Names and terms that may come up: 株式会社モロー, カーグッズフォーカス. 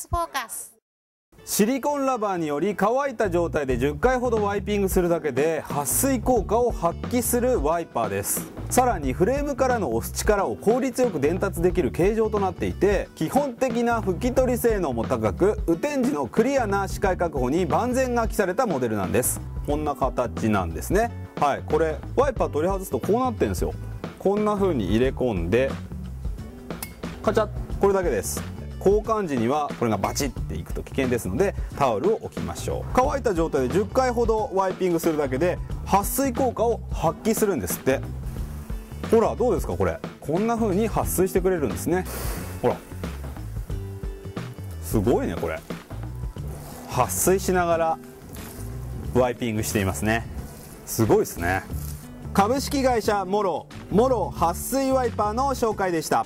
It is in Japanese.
ツフォーカス。シリコンラバーにより乾いた状態で10回ほどワイピングするだけで撥水効果を発揮するワイパーです。さらにフレームからの押す力を効率よく伝達できる形状となっていて、基本的な拭き取り性能も高く、雨天時のクリアな視界確保に万全が期されたモデルなんです。こんな形なんですね。はい、これワイパー取り外すとこうなってるんですよ。こんな風に入れ込んでカチャッ、これだけです。交換時にはこれがバチッていくと危険ですので、タオルを置きましょう。乾いた状態で10回ほどワイピングするだけで撥水効果を発揮するんですって。ほらどうですか、これこんな風に撥水してくれるんですね。ほらすごいね、これ撥水しながらワイピングしていますね。すごいですね。株式会社モロー撥水ワイパーの紹介でした。